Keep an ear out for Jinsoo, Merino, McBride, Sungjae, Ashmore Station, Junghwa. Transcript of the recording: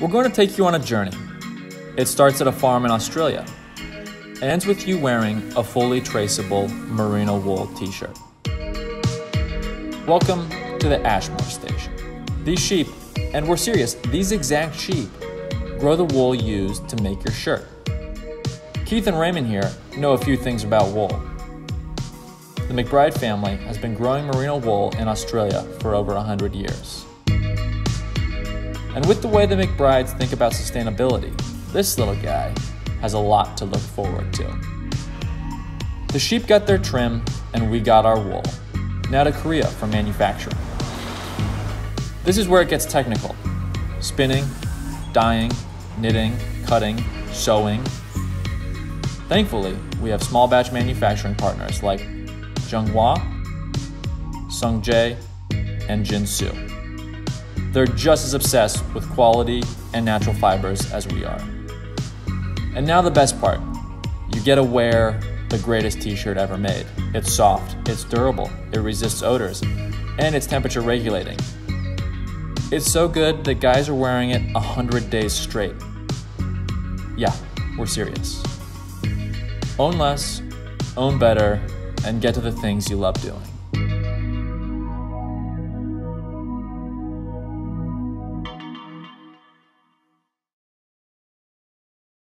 We're going to take you on a journey. It starts at a farm in Australia and ends with you wearing a fully traceable merino wool t-shirt. Welcome to the Ashmore Station. These sheep, and we're serious, these exact sheep grow the wool used to make your shirt. Keith and Raymond here know a few things about wool. The McBride family has been growing merino wool in Australia for over 100 years. And with the way the McBrides think about sustainability, this little guy has a lot to look forward to. The sheep got their trim and we got our wool. Now to Korea for manufacturing. This is where it gets technical. Spinning, dyeing, knitting, cutting, sewing. Thankfully, we have small batch manufacturing partners like Junghwa, Sungjae, and Jinsoo. They're just as obsessed with quality and natural fibers as we are. And now the best part, you get to wear the greatest t-shirt ever made. It's soft, it's durable, it resists odors, and it's temperature regulating. It's so good that guys are wearing it 100 days straight. Yeah, we're serious. Own less, own better, and get to the things you love doing.